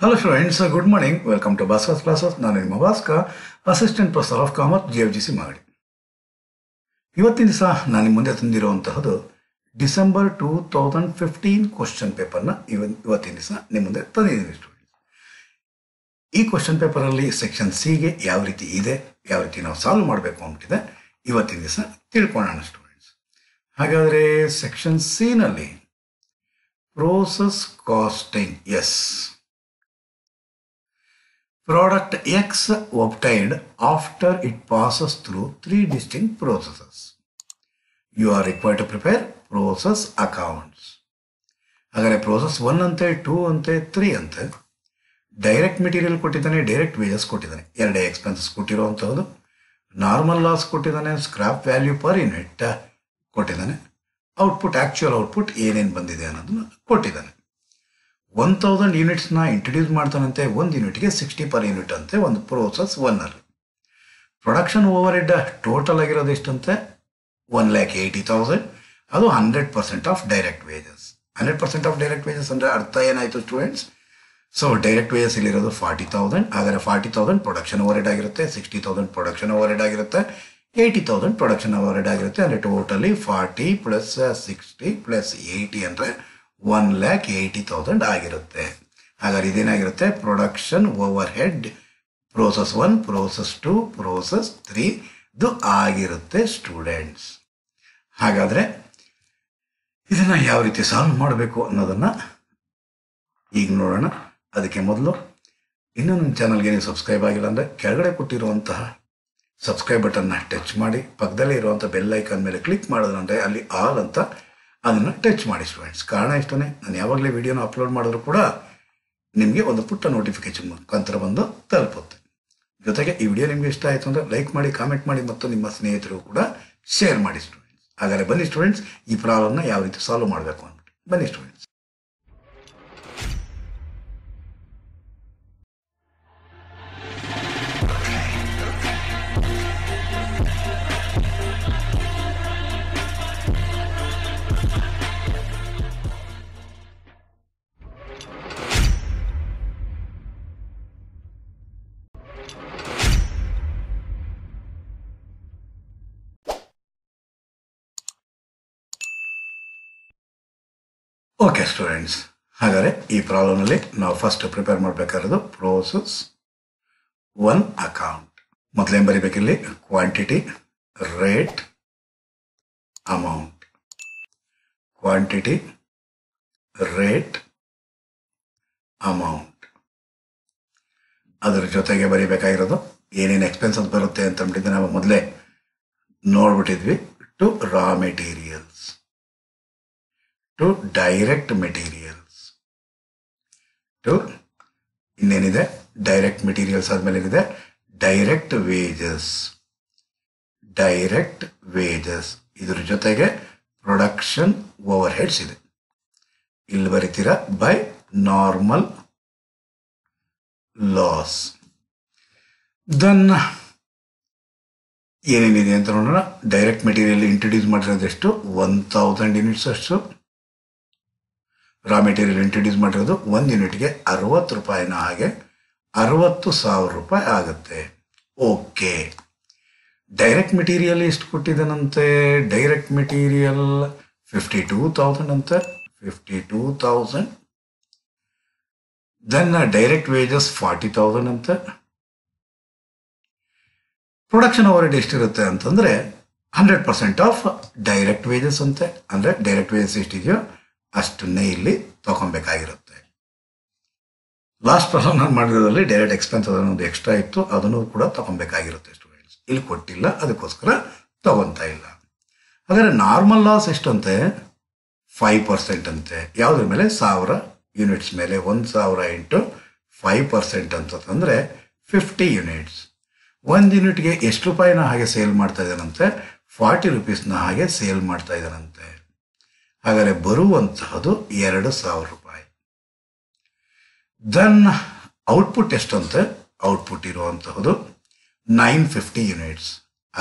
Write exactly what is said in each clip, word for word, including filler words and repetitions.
Hello friends, good morning. Welcome to Baska's Classes. I am Baska, Assistant Professor of Commerce, J F G C. Today, I am going to talk about December two thousand fifteen question paper. This question paper is section C. Yavriti Yavriti solve students. Section C process costing. Yes. Product X obtained after it passes through three distinct processes. You are required to prepare process accounts. If process one, two, three, direct material, direct wages, everyday expenses, normal loss, scrap value per unit, output, actual output, one thousand units na introduce marthanante one unit ke sixty per unit ante one process one alli. Production overhead total agiradu ishtante one lakh eighty thousand. Adu one hundred percent of direct wages. one hundred percent of direct wages andre artha yenayitu students. So direct wages illiradu forty thousand. Agare forty thousand production overhead agirutte, sixty thousand production overhead agirutte, eighty thousand production overhead agirutte andre totally forty plus sixty plus eighty andre one lakh eighty thousand agirutte. Agar idenagirutte production overhead process one, process two, process three du agirutte students. Hagadre idanna yav riti solve madabeku annadanna eeg nodona. Adakke modlu innu nam channel ge subscribe agilla andre kelagade kottiruvanta subscribe button na touch madi, pakkadalle iruvanta bell icon mele click madidre alli all anta ಅದನ್ನ touch ಮಾಡಿ students. ಕಾರಣ ಇಷ್ಟನೇ, ನಾನು ಯಾವಾಗಲೇ ವಿಡಿಯೋನ upload ಮಾಡಿದ್ರು ಕೂಡ ನಿಮಗೆ ಒಂದು ಪುಟ್ಟ ನೋಟಿಫಿಕೇಶನ್ ಮುಖಾಂತರ ಬಂದು ತಲುಪುತ್ತೆ. ಜೊತೆಗೆ ಈ ವಿಡಿಯೋ ನಿಮಗೆ ಇಷ್ಟ ಆಯಿತು ಅಂದರೆ ಲೈಕ್ ಮಾಡಿ, ಕಾಮೆಂಟ್ ಮಾಡಿ ಮತ್ತು ನಿಮ್ಮ ಸ್ನೇಹಿತರು ಕೂಡ ಶೇರ್ ಮಾಡಿ ಸ್ಟೂಡೆಂಟ್ಸ್. ಹಾಗಾದರೆ ಬನ್ನಿ ಸ್ಟೂಡೆಂಟ್ಸ್, ಈ ಪ್ರಾಬ್ಲಮ್ನ ಯಾವ ರೀತಿ ಸಾಲ್ವ್ ಮಾಡಬೇಕು ಅಂದ್ಬಿಟ್ಟು ಬನ್ನಿ students. Okay students, hagare ee problem alli now first prepare madbekagirudu process one account. Modle baribeku illi quantity, rate, amount. Quantity, rate, amount adara jotege baribekagirudu yenin expense anta barutte anta ambididdre navu modle nodbittidvi to raw materials, to direct materials, to inenide direct materials admele inide direct wages, direct wages idru jotege production overheads ide illi baritira by normal loss. Then yenenide anta nodona direct material introduce madirodu eshtu one thousand units ashtu. Raw material introduce ಮಾಡಿರೋದು ಒಂದು ಯೂನಿಟ್ಗೆ ಅರವತ್ತು ರೂಪಾಯಿನ ಹಾಗೆ ಅರವತ್ತು ಸಾವಿರ ರೂಪಾಯಿ ಆಗುತ್ತೆ. ಓಕೆ, ಡೈರೆಕ್ಟ್ ಮೆಟೀರಿಯಲ್ ಎಷ್ಟು ಕೊಟ್ಟಿದ್ದಾನಂತೆ? Direct material fifty two thousand ಅಂತೆ, fifty two thousand. Then direct wages forty thousand ಅಂತೆ. ಪ್ರೊಡಕ್ಷನ್ ಓವರ್ಹೆಡ್ ಎಷ್ಟಿರುತ್ತೆ ಅಂತಂದರೆ hundred percent of direct wages ಅಂತೆ. ಅಂದರೆ ಡೈರೆಕ್ಟ್ ವೇಜಸ್ ಎಷ್ಟಿದೆಯೋ ಅಷ್ಟನ್ನೇ ಇಲ್ಲಿ ತಗೊಬೇಕಾಗಿರುತ್ತೆ. ಲಾಸ್ಟ್ ಪ್ರಾಬ್ಲಮ್ ನಾನು ಮಾಡಿರೋದ್ರಲ್ಲಿ ಡೈರೆಕ್ಟ್ ಎಕ್ಸ್ಪೆನ್ಸ್ ಅದನ್ನೊಂದು ಎಕ್ಸ್ಟ್ರಾ ಇತ್ತು, ಅದನ್ನು ಕೂಡ ತಗೊಬೇಕಾಗಿರುತ್ತೆ ಸ್ಟೂಡೆಂಟ್ಸ್. ಇಲ್ಲಿ ಕೊಟ್ಟಿಲ್ಲ, ಅದಕ್ಕೋಸ್ಕರ ತಗೊತಾ ಇಲ್ಲ. ಆದರೆ ನಾರ್ಮಲ್ ಲಾಸ್ ಎಷ್ಟಂತೆ? ಫೈವ್ ಪರ್ಸೆಂಟ್ ಅಂತೆ. ಯಾವುದ್ರ ಮೇಲೆ? ಸಾವಿರ ಯೂನಿಟ್ಸ್ ಮೇಲೆ. ಒಂದು ಸಾವಿರ ಇಂಟು ಫೈವ್ ಪರ್ಸೆಂಟ್ ಅಂತಂದರೆ ಫಿಫ್ಟಿ ಯೂನಿಟ್ಸ್. ಒಂದು ಯೂನಿಟ್ಗೆ ಎಷ್ಟು ರೂಪಾಯಿನ ಹಾಗೆ ಸೇಲ್ ಮಾಡ್ತಾ ಇದ್ದಾನಂತೆ? ಫಾರ್ಟಿ ರುಪೀಸ್ನ ಹಾಗೆ ಸೇಲ್ ಮಾಡ್ತಾ ಇದ್ದಾನಂತೆ. ಹಾಗಾದರೆ ಬರುವಂತಹದ್ದು ಎರಡು ಸಾವಿರ ರೂಪಾಯಿ. ದನ್ ಔಟ್ಪುಟ್ ಎಷ್ಟಂತೆ? ಔಟ್ಪುಟ್ ಇರುವಂತಹದ್ದು ನೈನ್ ಫಿಫ್ಟಿ ಯೂನಿಟ್ಸ್.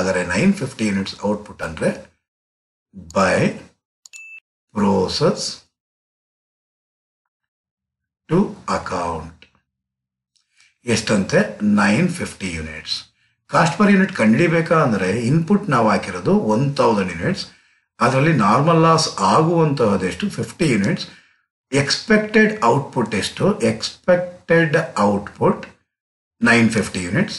ಆದರೆ ನೈನ್ ಫಿಫ್ಟಿ ಯೂನಿಟ್ಸ್ ಔಟ್ಪುಟ್ ಅಂದರೆ ಬೈ ಪ್ರೋಸೆಸ್ ಟು ಅಕೌಂಟ್, ಎಷ್ಟಂತೆ nine fifty units. Cost per unit ಕಂಡುಹಿಡಿಬೇಕಾ ಅಂದರೆ ಇನ್ಪುಟ್ ನಾವು ಹಾಕಿರೋದು ಒನ್ ತೌಸಂಡ್ ಯೂನಿಟ್ಸ್, ಅದರಲ್ಲಿ ನಾರ್ಮಲ್ ಲಾಸ್ ಆಗುವಂತಹದೆಷ್ಟು ಫಿಫ್ಟಿ ಯೂನಿಟ್ಸ್, ಎಕ್ಸ್ಪೆಕ್ಟೆಡ್ ಔಟ್ಪುಟ್ ಎಷ್ಟು, expected output nine fifty units,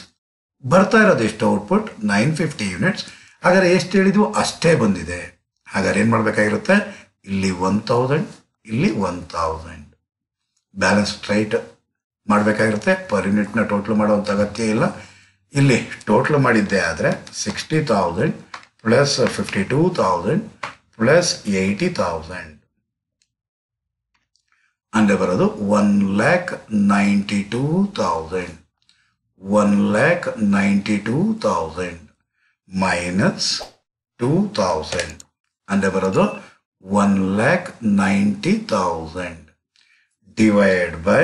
ಬರ್ತಾ ಇರೋದು ಎಷ್ಟು ಔಟ್ಪುಟ್ ನೈನ್ ಫಿಫ್ಟಿ ಯೂನಿಟ್ಸ್. ಹಾಗಾದರೆ ಎಷ್ಟು ಹೇಳಿದ್ವು ಅಷ್ಟೇ ಬಂದಿದೆ. ಹಾಗಾದ್ರೆ ಏನು ಮಾಡಬೇಕಾಗಿರುತ್ತೆ, ಇಲ್ಲಿ ಒನ್ ತೌಸಂಡ್ ಇಲ್ಲಿ ಒನ್ ತೌಸಂಡ್ ಬ್ಯಾಲೆನ್ಸ್ ಸ್ಟ್ರೈಟ್ ಮಾಡಬೇಕಾಗಿರುತ್ತೆ. ಪರ್ ಯೂನಿಟ್ನ ಟೋಟ್ಲ್ ಮಾಡೋವಂಥ ಅಗತ್ಯ ಇಲ್ಲ. ಇಲ್ಲಿ ಟೋಟ್ಲ್ ಮಾಡಿದ್ದೆ ಆದರೆ sixty thousand plus fifty two thousand plus eighty thousand ಅಂದರೆ ಬರೋದು one lakh ninety two thousand one lakh ninety two thousand minus two thousand ಅಂದರೆ ಬರೋದು one lakh ninety thousand divide by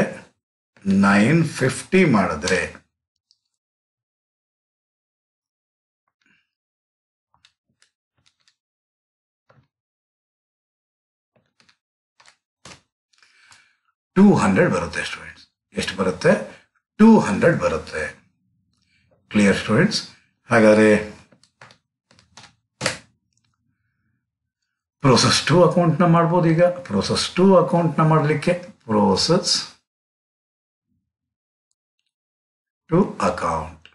nine fifty ಮಾಡಿದ್ರೆ ಟೂ ಹಂಡ್ರೆಡ್ ಬರುತ್ತೆ ಸ್ಟೂಡೆಂಟ್ಸ್. ಎಷ್ಟು ಬರುತ್ತೆ? ಟೂ ಹಂಡ್ರೆಡ್ ಬರುತ್ತೆ. Clear students? ಹಾಗಾದರೆ ಪ್ರೋಸೆಸ್ ಟು ಅಕೌಂಟ್ನ ಮಾಡ್ಬೋದು. ಈಗ ಪ್ರೋಸೆಸ್ ಟು ಅಕೌಂಟ್ನ ಮಾಡಲಿಕ್ಕೆ ಪ್ರೋಸೆಸ್ ಟು ಅಕೌಂಟ್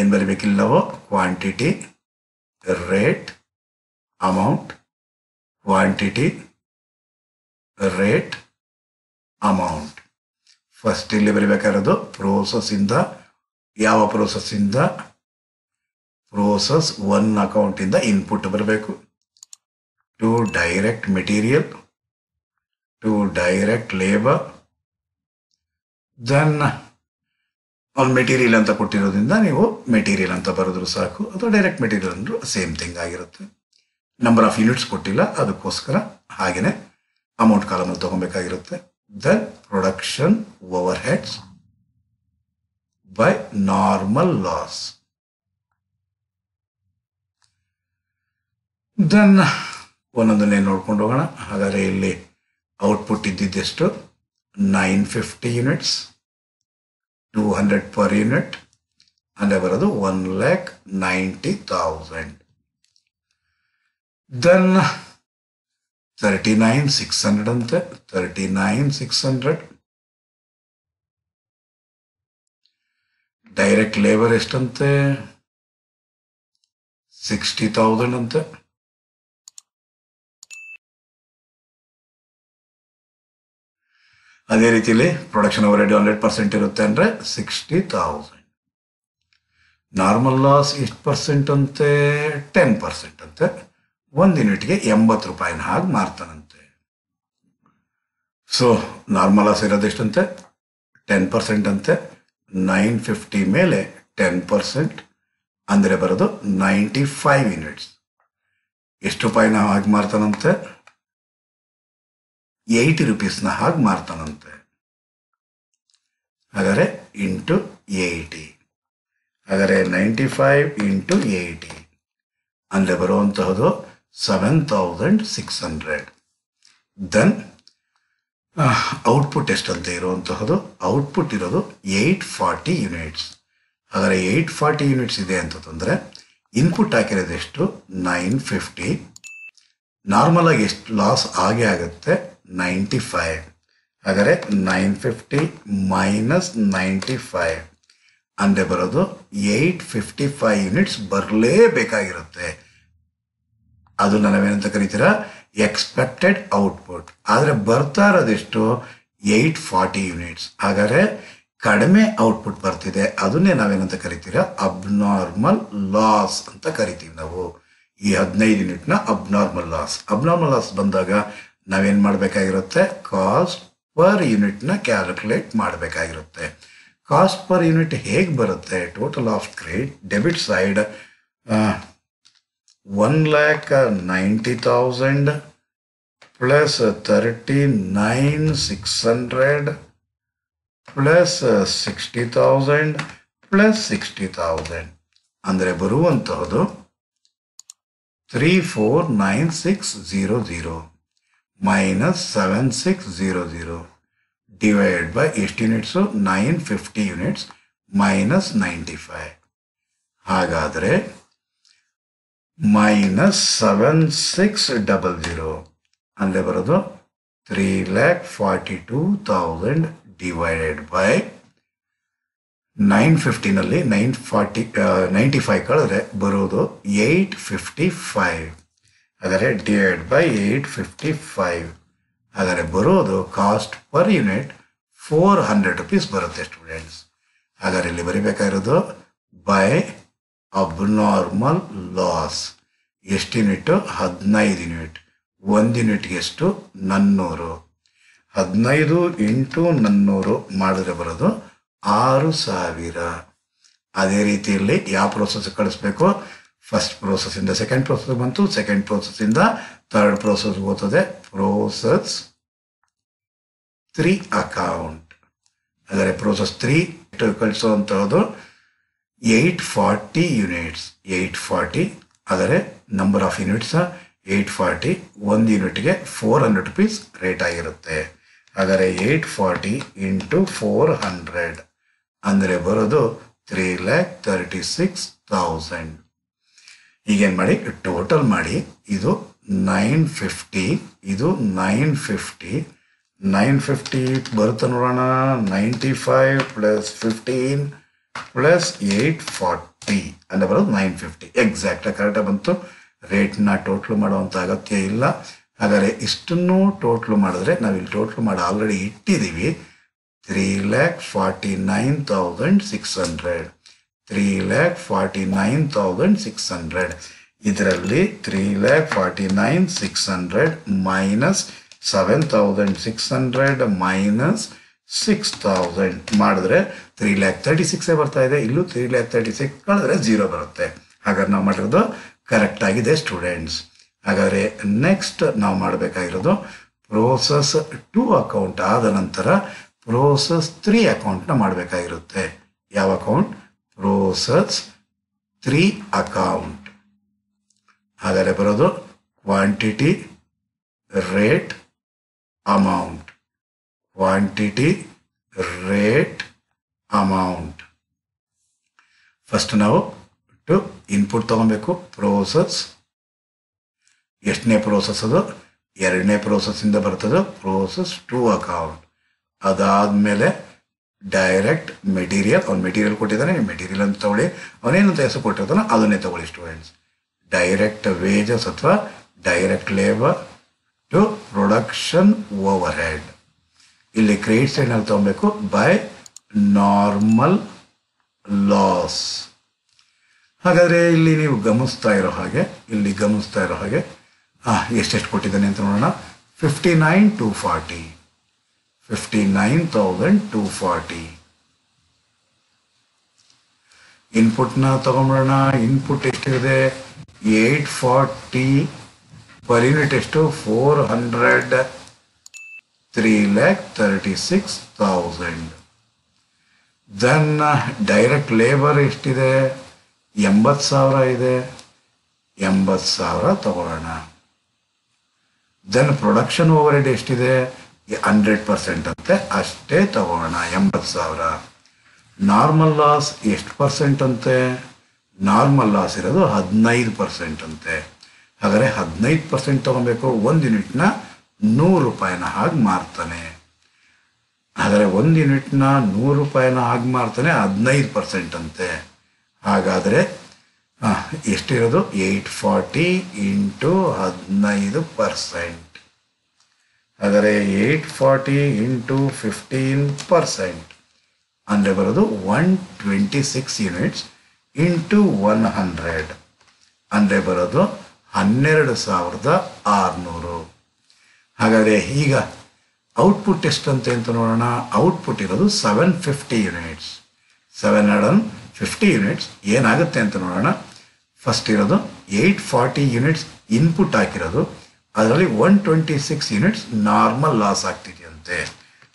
ಏನು ಬರಬೇಕಿಲ್ಲವೋ, quantity, rate, amount, quantity, rate, amount. First ಇಲ್ಲಿ ಬರಿಬೇಕಾಗಿರೋದು ಪ್ರೋಸೆಸ್ಸಿಂದ, ಯಾವ ಪ್ರೋಸೆಸ್ಸಿಂದ? ಪ್ರೋಸೆಸ್ ಒನ್ ಅಕೌಂಟಿಂದ ಇನ್ಪುಟ್ ಬರಬೇಕು. To direct material, to direct labour, then ಅಲ್ಲಿ ಮೆಟೀರಿಯಲ್ ಅಂತ ಕೊಟ್ಟಿರೋದ್ರಿಂದ ನೀವು ಮೆಟೀರಿಯಲ್ ಅಂತ ಬರೆದ್ರು ಸಾಕು, ಅಥವಾ ಡೈರೆಕ್ಟ್ ಮೆಟೀರಿಯಲ್ ಅಂದರೂ ಸೇಮ್ ಥಿಂಗ್ ಆಗಿರುತ್ತೆ. ನಂಬರ್ ಆಫ್ ಯೂನಿಟ್ಸ್ ಕೊಟ್ಟಿಲ್ಲ, ಅದಕ್ಕೋಸ್ಕರ ಹಾಗೆಯೇ ಅಮೌಂಟ್ ಕಾಲಮಲ್ಲಿ ತೊಗೊಬೇಕಾಗಿರುತ್ತೆ. Then production overheads by normal loss. Then ಒಂದೊಂದನ್ನೇ ನೋಡ್ಕೊಂಡು ಹೋಗೋಣ. ಹಾಗಾದರೆ ಇಲ್ಲಿ ಔಟ್ಪುಟ್ ಇದ್ದಿದ್ದೆಷ್ಟು? Nine fifty units, two hundred per unit ಅಂದರೆ ಬರೋದು one lakh ninety thousand. Then thirty nine six hundred ಅಂತೆ, thirty nine six hundred. Direct labour ಎಷ್ಟಂತೆ? ಸಿಕ್ಸ್ಟಿ ತೌಸಂಡ್ ಅಂತೆ. ಅದೇ ರೀತಿಯಲ್ಲಿ production overhead hundred percent ಇರುತ್ತೆ ಅಂದರೆ ಸಿಕ್ಸ್ಟಿ ತೌಸಂಡ್. ನಾರ್ಮಲ್ ಲಾಸ್ ಎಷ್ಟು ಪರ್ಸೆಂಟ್ ಅಂತೆ? ಟೆನ್ ಪರ್ಸೆಂಟ್ ಅಂತೆ. ಒಂದು ಯೂನಿಟ್ಗೆ ಎಂಬತ್ತು ರೂಪಾಯಿನ ಹಾಗೆ ಮಾರ್ತಾನಂತೆ. ಸೊ ನಾರ್ಮಲ್ ಲಾಸ್ ಇರೋದೆಷ್ಟಂತೆ? ಟೆನ್ ಪರ್ಸೆಂಟ್ ಅಂತೆ. ನೈನ್ ಫಿಫ್ಟಿ ಮೇಲೆ ಟೆನ್ ಪರ್ಸೆಂಟ್ ಅಂದರೆ ಬರೋದು ನೈಂಟಿ ಫೈವ್ ಯೂನಿಟ್ಸ್. ಎಷ್ಟು ರೂಪಾಯಿನ ಹಾಗೆ ಮಾರ್ತಾನಂತೆ? ಏಯ್ಟಿ ರುಪೀಸ್ನ ಹಾಗೆ ಮಾರ್ತಾನಂತೆ. ಹಾಗಾದರೆ ಇಂಟು ಏಯ್ಟಿ, ಹಾಗಾದರೆ ನೈಂಟಿ ಫೈವ್ ಇಂಟು ಏಯ್ಟಿ ಅಂದರೆ ಬರುವಂತಹದ್ದು seven thousand six hundred. Then output ಎಷ್ಟಂತೆ ಇರುವಂತಹದ್ದು? ಔಟ್ಪುಟ್ ಇರೋದು ಏಯ್ಟ್ ಫಾರ್ಟಿ ಯೂನಿಟ್ಸ್. ಆದರೆ ಏಯ್ಟ್ ಫಾರ್ಟಿ ಯೂನಿಟ್ಸ್ ಇದೆ ಅಂತಂದರೆ ಇನ್ಪುಟ್ ಹಾಕಿರೋದು ಎಷ್ಟು? Nine fifty. ನಾರ್ಮಲ್ ಆಗಿ ಎಷ್ಟು ಲಾಸ್ ಆಗೇ ಆಗುತ್ತೆ? Ninety five. ಹಾಗಾದರೆ nine fifty minus ninety five ಅಂದರೆ ಬರೋದು ಏಯ್ಟ್ ಫಿಫ್ಟಿ ಫೈವ್ ಯೂನಿಟ್ಸ್ ಬರಲೇಬೇಕಾಗಿರುತ್ತೆ. ಅದನ್ನು ನಾವೇನಂತ ಕರಿತೀರಾ? Expected output. ಆದರೆ ಬರ್ತಾ ಇರೋದೆಷ್ಟು? Eight forty units. ಹಾಗಾದರೆ ಕಡಿಮೆ ಔಟ್ಪುಟ್ ಬರ್ತಿದೆ, ಅದನ್ನೇ ನಾವೇನಂತ ಕರಿತೀರಾ? ಅಬ್ನಾರ್ಮಲ್ ಲಾಸ್ ಅಂತ ಕರಿತೀವಿ ನಾವು. ಈ ಹದಿನೈದು ಯೂನಿಟ್ನ ಅಬ್ನಾರ್ಮಲ್ ಲಾಸ್. ಅಬ್ನಾರ್ಮಲ್ ಲಾಸ್ ಬಂದಾಗ ನಾವೇನು ಮಾಡಬೇಕಾಗಿರುತ್ತೆ? ಕಾಸ್ಟ್ ಪರ್ ಯೂನಿಟ್ನ ಕ್ಯಾಲ್ಕುಲೇಟ್ ಮಾಡಬೇಕಾಗಿರುತ್ತೆ. ಕಾಸ್ಟ್ ಪರ್ ಯೂನಿಟ್ ಹೇಗೆ ಬರುತ್ತೆ? Total of credit debit side one lakh ninety thousand plus thirty nine six hundred plus sixty thousand plus sixty thousand ಅಂದರೆ ಬರುವಂತಹದ್ದು three four nine six zero zero minus seven six zero zero divided by eighty units, so nine hundred fifty units minus ninety-five. Hagadre minus seven thousand six hundred. Andre barodo three lakh forty-two thousand divided by nine hundred fifty nalli nine hundred forty, ninety-five kaladre barodo eight hundred fifty-five. Adare divided by eight hundred fifty-five. Adare barodo cost per unit four hundred rupees baruthe students. Adare illi baribekagirodu by abnormal loss. Eshtu unit? fifteen unit. one unit eshtu? four hundred. fifteen into four hundred madidre barodu six thousand. Adhe reetiyalli ya process kalisbeku? First process inda second process bantu, second process inda third process hogutade. Process three account. Adare process three kalsuvantahadu eight hundred forty units. eight hundred forty. Adare number of units eight hundred forty. one unit ge four hundred rupees rate agirutte. Adare eight hundred forty into four hundred. Andre barodu three lakh thirty-six thousand. Again madi total madi. Idu nine hundred fifty. Idu nine hundred fifty. nine hundred fifty barutha norana. ninety-five plus fifteen. Plus eight hundred forty and about nine hundred fifty. Exact correct bantu rate na total mado anta agatya illa. Hagare istnu total madidre navill total mad already ittidivi three lakh forty-nine thousand six hundred. three lakh forty-nine thousand six hundred idralli three lakh forty-nine thousand six hundred minus seven thousand six hundred minus six thousand madidre three lakh thirty-six barta ide. Illu three lakh thirty-six madidre zero barutte. Hagar now madirodu correct agide students. Hagare next now madbekagirodu process two account aada nantara process three account na madbekagirutte. Yav account? Process three account. Hagare barodu quantity, rate, amount. Quantity, rate, amount. First now to input tagonbeku process. Yestne process adu eradne process inda barutadu process two account. Adadmele direct material on material kottidane material anta tagoli avane anta hesaru kottidana adanne tagoli students. Direct wages athwa direct labor to production overhead. Illi credit side nalli tagonbeku by normal loss. ಹಾಗಾದರೆ ಇಲ್ಲಿ ನೀವು ಗಮನಿಸ್ತಾ ಇರೋ ಹಾಗೆ ಇಲ್ಲಿ ಗಮನಿಸ್ತಾ ಇರೋ ಹಾಗೆ ಎಷ್ಟೆಷ್ಟು ಕೊಟ್ಟಿದ್ದಾನೆ ಅಂತ ನೋಡೋಣ. Fifty nine two forty. Fifty nine thousand two forty. ಇನ್ಪುಟ್ನ ತಗೊಂಡ್ಬಿಡೋಣ. ಇನ್ಪುಟ್ ಎಷ್ಟಿದೆ? ಏಟ್ ಫಾರ್ಟಿ ಪರ್ ಯೂನಿಟ್ ಎಷ್ಟು? Four hundred. three lakh thirty-six thousand. Then direct labor ಎಷ್ಟಿದೆ? ಎಂಬತ್ತು ಸಾವಿರ ಇದೆ. ಎಂಬತ್ತು ಸಾವಿರ ತಗೊಳ್ಳೋಣ. ದೆನ್ ಪ್ರೊಡಕ್ಷನ್ ಓವರ್ ಹೆಡ್ ಎಷ್ಟಿದೆ? ಹಂಡ್ರೆಡ್ ಪರ್ಸೆಂಟ್ ಅಂತೆ, ಅಷ್ಟೇ ತಗೊಳ್ಳೋಣ. ಎಂಬತ್ತು ಸಾವಿರ. ನಾರ್ಮಲ್ ಲಾಸ್ ಎಷ್ಟು ಪರ್ಸೆಂಟ್ ಅಂತೆ? ನಾರ್ಮಲ್ ಲಾಸ್ ಇರೋದು ಹದಿನೈದು ಪರ್ಸೆಂಟ್ ಅಂತೆ. ಹಾಗಾದರೆ ಹದಿನೈದು ಪರ್ಸೆಂಟ್ ತಗೊಬೇಕು. ಒಂದು ಯೂನಿಟ್ನ ನೂರು ರೂಪಾಯಿನ ಹಾಗೆ ಮಾರ್ತಾನೆ. ಆದರೆ ಒಂದು ಯೂನಿಟ್ನ ನೂರು ರೂಪಾಯಿನ ಹಾಗೆ ಮಾರ್ತಾನೆ, ಹದಿನೈದು ಪರ್ಸೆಂಟ್ ಅಂತೆ. ಹಾಗಾದರೆ ಎಷ್ಟಿರೋದು? ಏಟ್ ಫಾರ್ಟಿ ಇಂಟು ಹದಿನೈದು ಪರ್ಸೆಂಟ್. ಆದರೆ eight forty into fifteen percent ಅಂದರೆ ಬರೋದು one twenty six units into one hundred ಅಂದರೆ ಬರೋದು ಹನ್ನೆರಡು ಸಾವಿರದ ಆರುನೂರು. ಹಾಗಾದರೆ ಈಗ ಔಟ್ಪುಟ್ ಎಷ್ಟಂತೆ ಅಂತ ನೋಡೋಣ. ಔಟ್ಪುಟ್ ಇರೋದು seven fifty units. Seven hundred and fifty units ಏನಾಗುತ್ತೆ ಅಂತ ನೋಡೋಣ. ಫಸ್ಟ್ ಇರೋದು ಏಯ್ಟ್ ಫಾರ್ಟಿ ಯೂನಿಟ್ಸ್ ಇನ್ಪುಟ್ ಹಾಕಿರೋದು, ಅದರಲ್ಲಿ one twenty six units normal loss ಆಗ್ತಿದೆಯಂತೆ.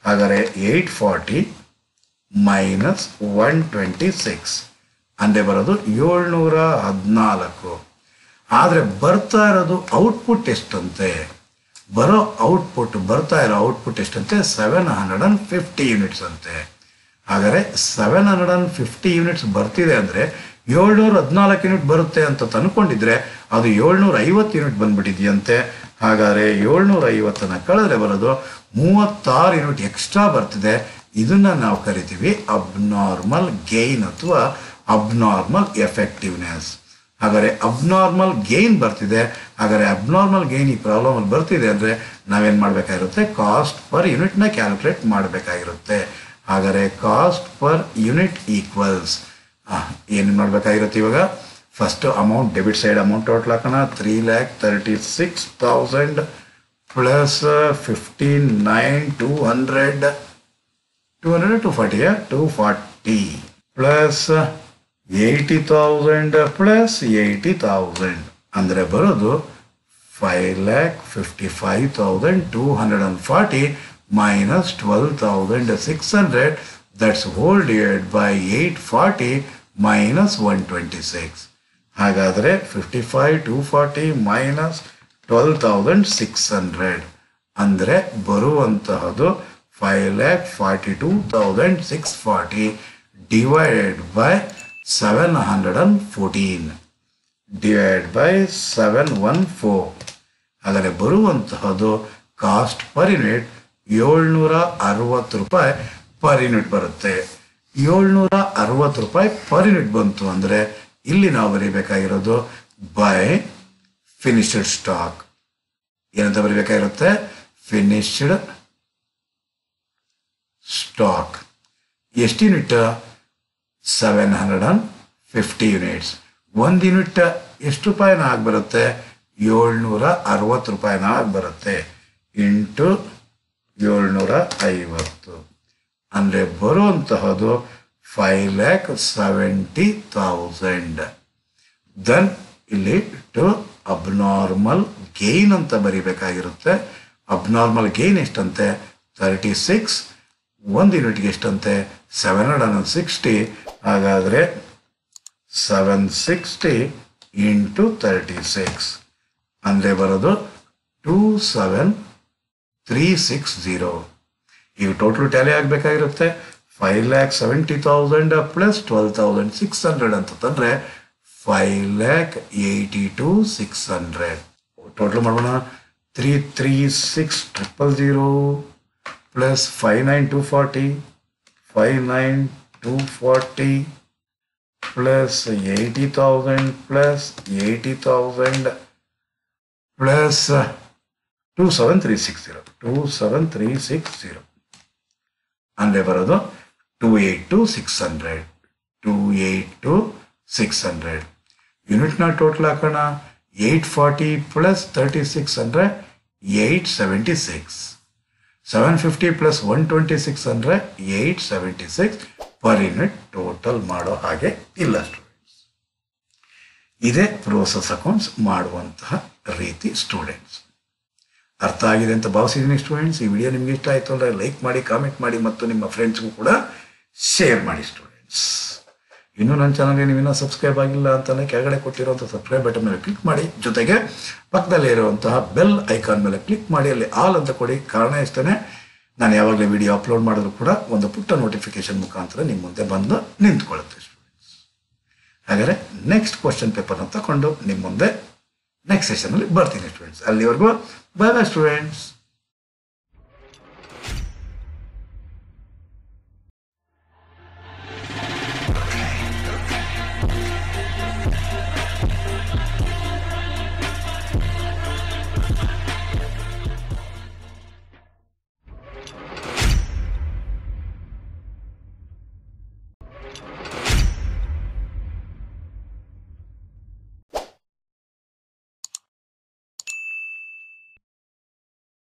ಹಾಗಾದರೆ eight forty minus one twenty six ಅಂದರೆ ಬರೋದು ಏಳ್ನೂರ ಹದಿನಾಲ್ಕು. ಆದರೆ ಬರ್ತಾ ಇರೋದು ಔಟ್ಪುಟ್ ಎಷ್ಟಂತೆ? ಬರೋ ಔಟ್ಪುಟ್ ಬರ್ತಾ ಇರೋ ಔಟ್ಪುಟ್ ಎಷ್ಟಂತೆ seven hundred and fifty units ಅಂತೆ. ಹಾಗಾದರೆ seven hundred and fifty units ಬರ್ತಿದೆ ಅಂದರೆ ಏಳ್ನೂರ ಹದಿನಾಲ್ಕು ಯೂನಿಟ್ ಬರುತ್ತೆ ಅಂತ ತಂದ್ಕೊಂಡಿದ್ರೆ ಅದು ಏಳ್ನೂರ ಐವತ್ತು ಯೂನಿಟ್ ಬಂದ್ಬಿಟ್ಟಿದೆಯಂತೆ. ಹಾಗಾದರೆ ಏಳ್ನೂರ ಐವತ್ತನ್ನು ಕಳೆದ್ರೆ ಬರೋದು ಮೂವತ್ತಾರು ಯೂನಿಟ್ ಎಕ್ಸ್ಟ್ರಾ ಬರ್ತಿದೆ. ಇದನ್ನು ನಾವು ಕರಿತೀವಿ ಅಬ್ನಾರ್ಮಲ್ ಗೇನ್ ಅಥವಾ ಅಬ್ನಾರ್ಮಲ್ ಎಫೆಕ್ಟಿವ್ನೆಸ್. ಹಾಗಾದರೆ ಅಬ್ನಾರ್ಮಲ್ ಗೇನ್ ಬರ್ತಿದೆ, ಹಾಗಾದರೆ ಅಬ್ನಾರ್ಮಲ್ ಗೇನ್ ಈ ಪ್ರಾಬ್ಲಮಲ್ಲಿ ಬರ್ತಿದೆ ಅಂದರೆ ನಾವೇನು ಮಾಡಬೇಕಾಗಿರುತ್ತೆ, ಕಾಸ್ಟ್ ಪರ್ ಯೂನಿಟ್ನ ಕ್ಯಾಲ್ಕುಲೇಟ್ ಮಾಡಬೇಕಾಗಿರುತ್ತೆ. ಹಾಗಾದರೆ ಕಾಸ್ಟ್ ಪರ್ ಯೂನಿಟ್ ಈಕ್ವಲ್ಸ್ ಏನು ಮಾಡಬೇಕಾಗಿರುತ್ತೆ, ಇವಾಗ first amount debit side amount total ಹಾಕೋಣ. Three lakh thirty six thousand plus fifteen nine two hundred two hundred two forty two forty plus eighty thousand plus eighty thousand ಅಂದರೆ ಬರೋದು five lakh fifty five thousand two hundred and forty minus twelve thousand six hundred that's whole divided by eight forty minus one twenty six. ಹಾಗಾದರೆ fifty five two forty minus twelve thousand six hundred ಅಂದರೆ ಬರುವಂತಹದ್ದು five lakh forty two thousand six forty divided by seven hundred and fourteen divide by seven one four. ಹಾಗಾದರೆ ಬರುವಂತಹದ್ದು cost per unit ಏಳ್ನೂರ ಅರವತ್ತು ರೂಪಾಯಿ per unit ಬರುತ್ತೆ. ಏಳ್ನೂರ ಅರವತ್ತು ರೂಪಾಯಿ ಪರ್ ಯೂನಿಟ್ ಬಂತು ಅಂದರೆ ಇಲ್ಲಿ ನಾವು ಬರೀಬೇಕಾಗಿರೋದು ಬೈ ಫಿನಿಶ್ಡ್ ಸ್ಟಾಕ್. ಏನಂತ ಬರೀಬೇಕಾಗಿರುತ್ತೆ, ಫಿನಿಶ್ಡ್ ಸ್ಟಾಕ್. ಎಷ್ಟು unit, seven hundred and fifty units. ಒಂದು ಯೂನಿಟ್ ಎಷ್ಟು ರೂಪಾಯಿನ ಆಗಿ ಬರುತ್ತೆ, ಏಳ್ನೂರ ಅರವತ್ತು ರೂಪಾಯಿನ ಆಗಿ ಬರುತ್ತೆ. ಇಂಟು ಏಳ್ನೂರ ಐವತ್ತು ಅಂದರೆ ಬರುವಂತಹದ್ದು five lakh seventy thousand. Then ಇಲ್ಲಿ ಟು ಅಬ್ನಾರ್ಮಲ್ ಗೇನ್ ಅಂತ ಬರಿಬೇಕಾಗಿರುತ್ತೆ. ಅಬ್ನಾರ್ಮಲ್ ಗೇನ್ ಎಷ್ಟಂತೆ, ತರ್ಟಿ ಸಿಕ್ಸ್. ಒಂದು ಯೂನಿಟ್ಗೆ ಎಷ್ಟಂತೆ, ಸೆವೆನ್ ಹಂಡ್ರೆಡ್ ಆ್ಯಂಡ್ ಸಿಕ್ಸ್ಟಿ. ಹಾಗಾದರೆ seven sixty into thirty six ಅಂದರೆ ಬರೋದು two seven three six zero. ಈಗ ಟೋಟಲ್ ಟ್ಯಾಲಿ ಆಗಬೇಕಾಗಿರುತ್ತೆ. Five lakh seventy thousand plus twelve thousand six hundred ಅಂತಂದರೆ five lakh eighty two six hundred. Total ಮಾಡೋಣ. Three three six triple zero plus five nine two forty five nine two forty plus eighty thousand plus eighty thousand plus two seven three six zero two seven three six zero ಅಂದರೆ ಬರೋದು two eight two six hundred two eight two six hundred. ಯೂನಿಟ್ನ total ಹಾಕೋಣ. Eight forty plus thirty six ಅಂದರೆ eight seventy six. Seven fifty plus one twenty six ಅಂದರೆ eight seventy six per unit. Total ಮಾಡೋ ಹಾಗೆ ಇಲ್ಲ students. ಇದೇ process accounts ಮಾಡುವಂತಹ ರೀತಿ ಸ್ಟೂಡೆಂಟ್ಸ್. ಅರ್ಥ ಆಗಿದೆ ಅಂತ ಭಾವಿಸಿದ್ದೀನಿ ಸ್ಟೂಡೆಂಟ್ಸ್. ಈ ವಿಡಿಯೋ ನಿಮಗೆ ಇಷ್ಟ ಆಯಿತು ಅಂದರೆ ಲೈಕ್ ಮಾಡಿ, ಕಾಮೆಂಟ್ ಮಾಡಿ ಮತ್ತು ನಿಮ್ಮ ಫ್ರೆಂಡ್ಸ್ಗೂ ಕೂಡ ಶೇರ್ ಮಾಡಿ ಸ್ಟೂಡೆಂಟ್ಸ್. ಇನ್ನೂ ನನ್ನ ಚಾನಲ್ಗೆ ನೀವು ಇನ್ನೂ ಸಬ್ಸ್ಕ್ರೈಬ್ ಆಗಿಲ್ಲ ಅಂತಲೇ ಕೆಳಗಡೆ ಕೊಟ್ಟಿರುವಂಥ ಸಬ್ಸ್ಕ್ರೈಬ್ ಬಟನ್ ಮೇಲೆ ಕ್ಲಿಕ್ ಮಾಡಿ. ಜೊತೆಗೆ ಪಕ್ಕದಲ್ಲೇ ಇರುವಂತಹ ಬೆಲ್ ಐಕಾನ್ ಮೇಲೆ ಕ್ಲಿಕ್ ಮಾಡಿ, ಅಲ್ಲಿ ಆಲ್ ಅಂತ ಕೊಡಿ. ಕಾರಣ ಇಷ್ಟೇ, ನಾನು ಯಾವಾಗಲೇ ವಿಡಿಯೋ ಅಪ್ಲೋಡ್ ಮಾಡಿದ್ರು ಕೂಡ ಒಂದು ಪುಟ್ಟ ನೋಟಿಫಿಕೇಶನ್ ಮುಖಾಂತರ ನಿಮ್ಮ ಮುಂದೆ ಬಂದು ನಿಂತ್ಕೊಳ್ಳುತ್ತೆ ಸ್ಟೂಡೆಂಟ್ಸ್. ಹಾಗಾದರೆ ನೆಕ್ಸ್ಟ್ ಕ್ವಶನ್ ಪೇಪರ್ನ ತಗೊಂಡು ನಿಮ್ಮ ಮುಂದೆ ನೆಕ್ಸ್ಟ್ ಸೆಷನಲ್ಲಿ ಬರ್ತೀನಿ ಸ್ಟೂಡೆಂಟ್ಸ್. ಅಲ್ಲಿವರೆಗೂ ಬಾಯ್ ಬಾಯ್ ಸ್ಟೂಡೆಂಟ್ಸ್.